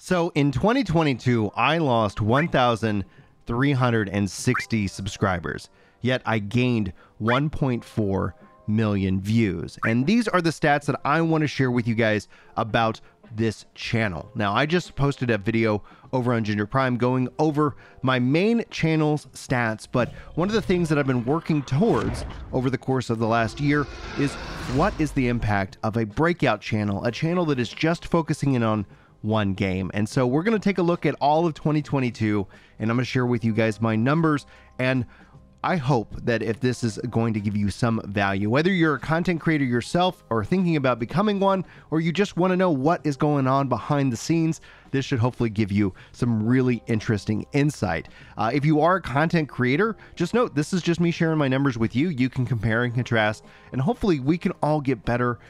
So in 2022, I lost 1,360 subscribers, yet I gained 1.4 million views. And these are the stats that I want to share with you guys about this channel. Now, I just posted a video over on Ginger Prime going over my main channel's stats, but one of the things that I've been working towards over the course of the last year is what is the impact of a breakout channel, a channel that is just focusing in on one game. And so we're going to take a look at all of 2022, and I'm going to share with you guys my numbers, and I hope that if this is going to give you some value, whether you're a content creator yourself or thinking about becoming one, or you just want to know what is going on behind the scenes, this should hopefully give you some really interesting insight. If you are a content creator, just note, this is just me sharing my numbers with you. You can compare and contrast, and hopefully we can all get better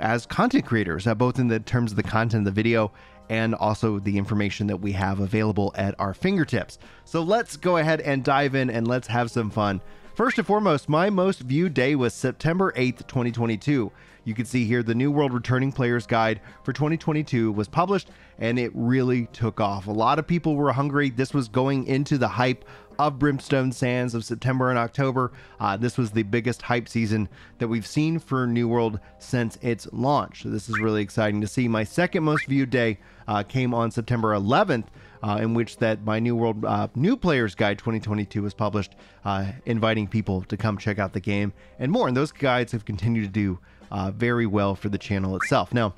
as content creators, both in the terms of the content of the video and also the information that we have available at our fingertips. So let's go ahead and dive in and let's have some fun. First and foremost, my most viewed day was September 8th, 2022. You can see here the New World Returning Players Guide for 2022 was published, and it really took off. A lot of people were hungry. This was going into the hype of Brimstone Sands of September and October. This was the biggest hype season that we've seen for New World since its launch. So this is really exciting to see. My second most viewed day came on September 11th, in which that my New World New Players Guide 2022 was published, inviting people to come check out the game and more. And those guides have continued to do very well for the channel itself. Now,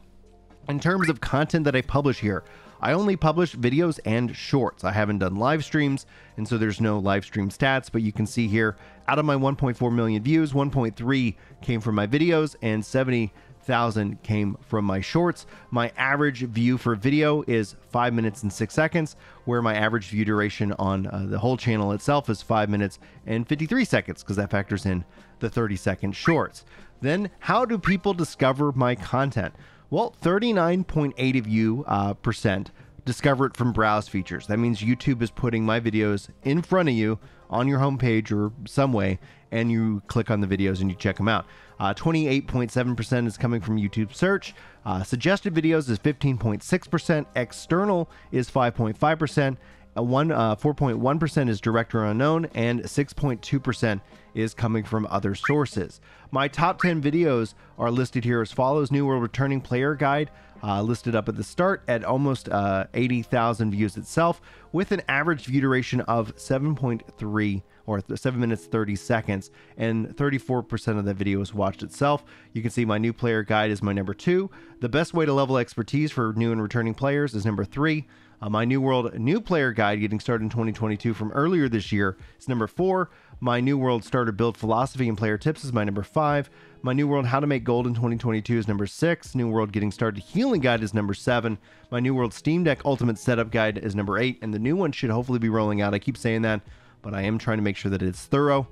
in terms of content that I publish here, I only publish videos and shorts. I haven't done live streams, and so there's no live stream stats, but you can see here, out of my 1.4 million views, 1.3 came from my videos and 70,000 came from my shorts. My average view for video is 5 minutes and 6 seconds, where my average view duration on the whole channel itself is 5 minutes and 53 seconds, because that factors in the 30-second shorts. Then how do people discover my content? Well, 39.8% of you discover it from browse features. That means YouTube is putting my videos in front of you on your homepage or some way, and you click on the videos and you check them out. 28.7% is coming from YouTube search. Suggested videos is 15.6%. External is 5.5%. 4.1% is direct or unknown, and 6.2% is coming from other sources. My top 10 videos are listed here as follows. New World Returning Player Guide, listed up at the start at almost 80,000 views itself, with an average view duration of 7.3 or 7 minutes 30 seconds, and 34% of the video is watched itself. You can see my New Player Guide is my number 2. The Best Way to Level Expertise for New and Returning Players is number 3. My New World New Player Guide, getting started in 2022 from earlier this year, is number 4. My New World Starter Build Philosophy and Player Tips is my number 5. My New World How to Make Gold in 2022 is number 6. New World Getting Started Healing Guide is number 7. My New World Steam Deck Ultimate Setup Guide is number 8, and the new one should hopefully be rolling out. I keep saying that, but I am trying to make sure that it's thorough.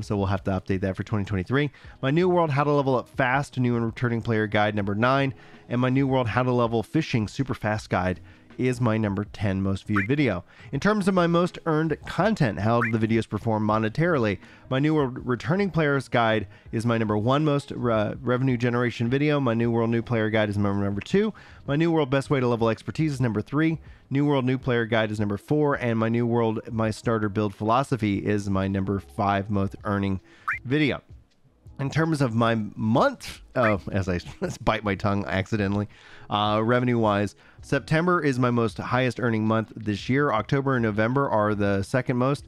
So we'll have to update that for 2023. My New World How to Level Up Fast, New and Returning Player Guide, number 9. And my New World How to Level Fishing Super Fast Guide is my number 10 most viewed video. In terms of my most earned content, how the videos perform monetarily, my New World Returning Players Guide is my number 1 most revenue generation video. My New World New Player Guide is my number 2. My New World Best Way to Level Expertise is number 3. New World New Player Guide is number 4. And my New World My Starter Build Philosophy is my number 5 most earning video. In terms of my month, as I bite my tongue accidentally, revenue-wise, September is my most highest earning month this year. October and November are the second most.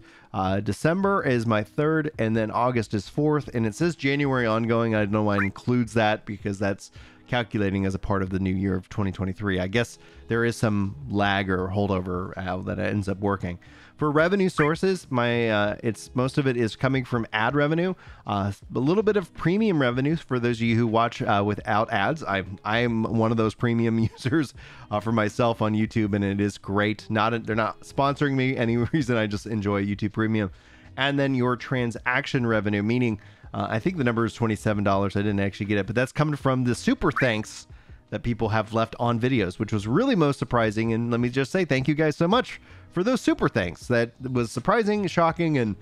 December is my third, and then August is fourth. And it says January ongoing. I don't know why it includes that, because that's calculating as a part of the new year of 2023. I guess there is some lag or holdover that ends up working. For revenue sources, my most of it is coming from ad revenue, a little bit of premium revenues for those of you who watch without ads. I'm one of those premium users for myself on YouTube, and it is great. They're not sponsoring me any reason. I just enjoy YouTube Premium. And then your transaction revenue, meaning I think the number is $27. I didn't actually get it, but that's coming from the super thanks that people have left on videos, which was really most surprising. And let me just say thank you guys so much for those super thanks. That was surprising, shocking, and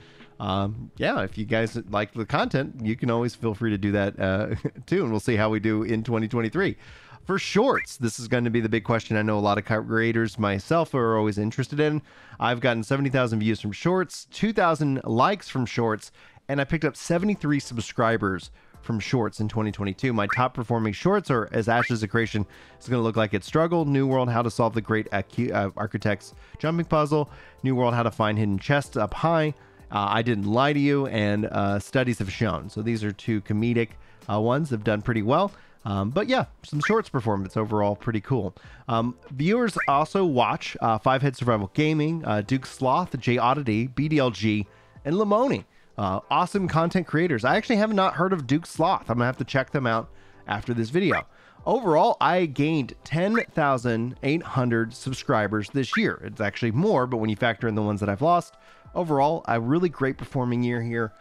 yeah, if you guys like the content, you can always feel free to do that too, and we'll see how we do in 2023. For shorts, this is going to be the big question. I know a lot of creators, myself, are always interested in. I've gotten 70,000 views from shorts, 2,000 likes from shorts, and I picked up 73 subscribers from shorts in 2022. My top performing shorts are As Ashes of Creation is going to look like it struggled, New World, How to Solve the Great Architect's Jumping Puzzle, New World, How to Find Hidden Chests Up High, I Didn't Lie to You, and Studies Have Shown. So these are two comedic ones that have done pretty well. But yeah, some shorts performance overall, pretty cool. Viewers also watch Five Head Survival Gaming, Duke Sloth, J Oddity, BDLG, and Limoni. Awesome content creators. I actually have not heard of Duke Sloth. I'm gonna have to check them out after this video. Overall, I gained 10,800 subscribers this year. It's actually more, but when you factor in the ones that I've lost, overall, a really great performing year here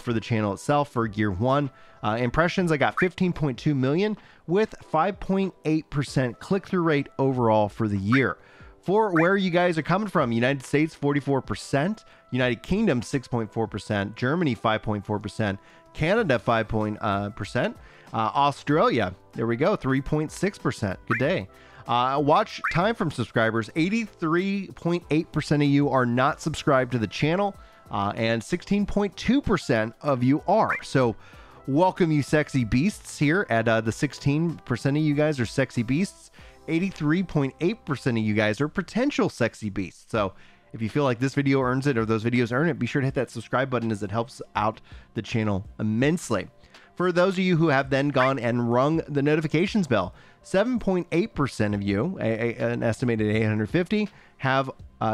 for the channel itself for year one. Impressions, I got 15.2 million with 5.8% click-through rate overall for the year. For where you guys are coming from, United States 44%, United Kingdom 6.4%, Germany 5.4%, Canada 5%, Australia, there we go, 3.6%. Good day. Watch time from subscribers, 83.8% of you are not subscribed to the channel, and 16.2% of you are. So welcome, you sexy beasts here at the 16% of you guys are sexy beasts. 83.8% of you guys are potential sexy beasts. So if you feel like this video earns it or those videos earn it, be sure to hit that subscribe button as it helps out the channel immensely. For those of you who have then gone and rung the notifications bell, 7.8% of you, an estimated 850, have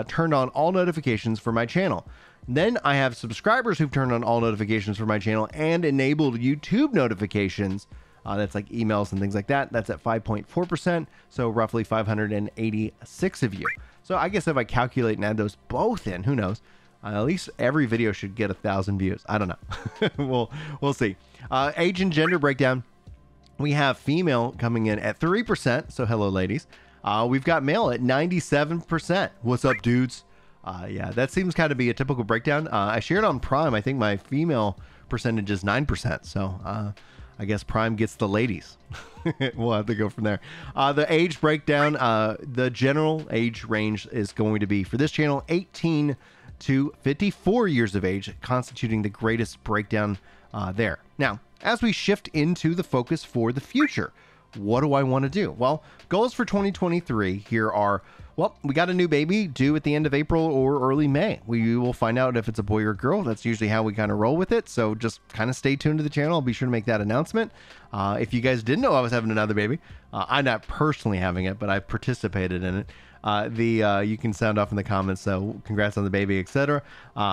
turned on all notifications for my channel. Then I have subscribers who've turned on all notifications for my channel and enabled YouTube notifications. That's like emails and things like that. That's at 5.4%, so roughly 586 of you. So I guess if I calculate and add those both in, who knows? At least every video should get 1,000 views. I don't know. We'll see. Age and gender breakdown. We have female coming in at 3%, so hello, ladies. We've got male at 97%. What's up, dudes? Yeah, that seems kind of be a typical breakdown. I shared on Prime. I think my female percentage is 9%, so... I guess Prime gets the ladies. We'll have to go from there. The age breakdown, the general age range is going to be for this channel 18 to 54 years of age, constituting the greatest breakdown there. Now, as we shift into the focus for the future, what do I want to do? Well, goals for 2023 here are, well, we got a new baby due at the end of April or early May. We will find out if it's a boy or a girl. That's usually how we kind of roll with it. So just kind of stay tuned to the channel. I'll be sure to make that announcement. If you guys didn't know I was having another baby, I'm not personally having it, but I participated in it. You can sound off in the comments. So congrats on the baby, etc.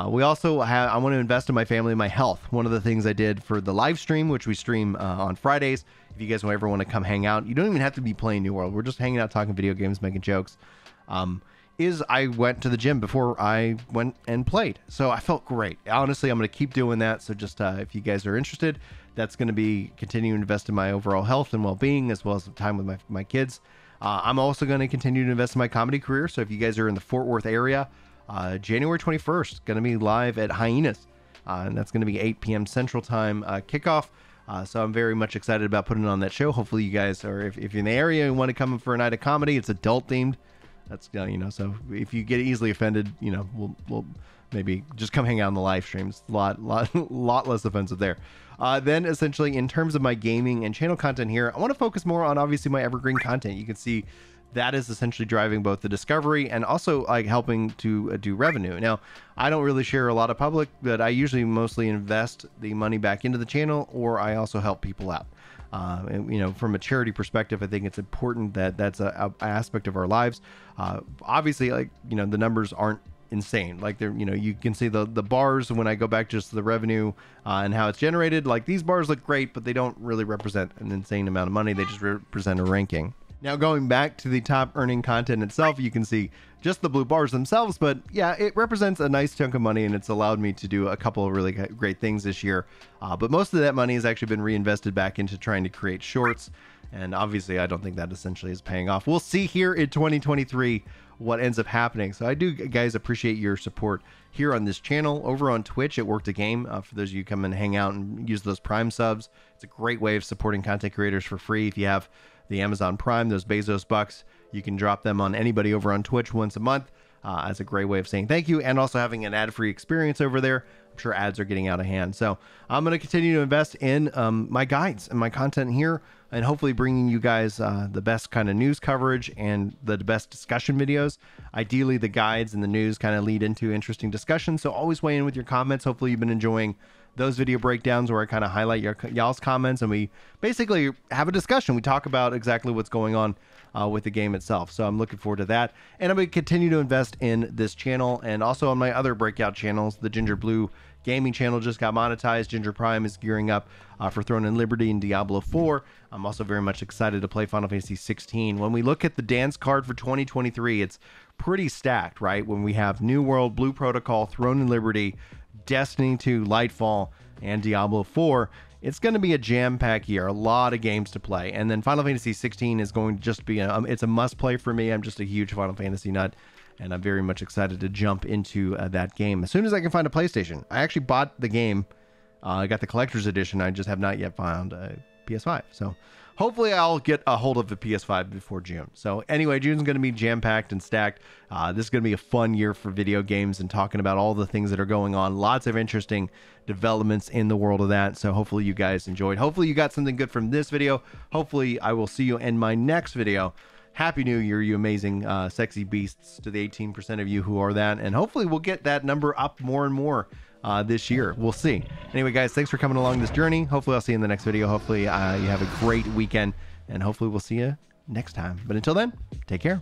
We also have, I want to invest in my family and my health. One of the things I did for the live stream, which we stream on Fridays. If you guys ever want to come hang out, you don't even have to be playing New World. We're just hanging out, talking video games, making jokes. I went to the gym before I went and played. So I felt great. Honestly, I'm going to keep doing that. So just if you guys are interested, that's going to be continuing to invest in my overall health and well-being, as well as some time with my kids. I'm also going to continue to invest in my comedy career. So if you guys are in the Fort Worth area, January 21st, going to be live at Hyenas. And that's going to be 8 p.m. Central Time kickoff. So I'm very much excited about putting on that show. Hopefully you guys are, if you're in the area and want to come for a night of comedy, it's adult themed. That's, so if you get easily offended, we'll maybe just come hang out on the live streams. A lot less offensive there. Then essentially in terms of my gaming and channel content here, I want to focus more on obviously my evergreen content. You can see that is essentially driving both the discovery and also like helping to do revenue. Now, I don't really share a lot of public, but I usually mostly invest the money back into the channel, or I also help people out. And, from a charity perspective, I think it's important that that's a aspect of our lives. Obviously, the numbers aren't insane. Like they're, you can see the bars when I go back just to the revenue and how it's generated. Like these bars look great, but they don't really represent an insane amount of money. They just represent a ranking. Now, going back to the top earning content itself, you can see just the blue bars themselves, but yeah, it represents a nice chunk of money and it's allowed me to do a couple of really great things this year. But most of that money has actually been reinvested back into trying to create shorts. And obviously, I don't think that essentially is paying off. We'll see here in 2023 what ends up happening. So I do, guys, appreciate your support here on this channel, over on Twitch at Work2Game. For those of you who come and hang out and use those Prime subs, it's a great way of supporting content creators for free. If you have the Amazon Prime, those Bezos bucks. You can drop them on anybody over on Twitch once a month as a great way of saying thank you, and also having an ad-free experience over there. I'm sure ads are getting out of hand. So I'm going to continue to invest in my guides and my content here, and hopefully bringing you guys the best kind of news coverage and the best discussion videos. Ideally, the guides and the news kind of lead into interesting discussions. So always weigh in with your comments. Hopefully you've been enjoying those video breakdowns where I kind of highlight y'all's comments, and we basically have a discussion. We talk about exactly what's going on with the game itself. So I'm looking forward to that. And I'm going to continue to invest in this channel, and also on my other breakout channels. The Ginger Blue Gaming channel just got monetized. Ginger Prime is gearing up for Throne and Liberty and Diablo 4. I'm also very much excited to play Final Fantasy 16. When we look at the dance card for 2023, it's pretty stacked, right? When we have New World, Blue Protocol, Throne and Liberty, Destiny 2, Lightfall, and Diablo 4, it's going to be a jam-packed year, a lot of games to play. And then Final Fantasy 16 is going to just be, it's a must-play for me. I'm just a huge Final Fantasy nut, and I'm very much excited to jump into that game as soon as I can find a PlayStation. I actually bought the game. I got the collector's edition. I just have not yet found a PS5. So hopefully I'll get a hold of a PS5 before June. So anyway, June's going to be jam-packed and stacked. This is going to be a fun year for video games and talking about all the things that are going on. Lots of interesting developments in the world of that. So hopefully you guys enjoyed. Hopefully you got something good from this video. Hopefully I will see you in my next video. Happy New Year, you amazing, sexy beasts, to the 18% of you who are that. And hopefully we'll get that number up more and more this year. We'll see. Anyway, guys, thanks for coming along this journey. Hopefully I'll see you in the next video. Hopefully you have a great weekend, and hopefully we'll see you next time. But until then, take care.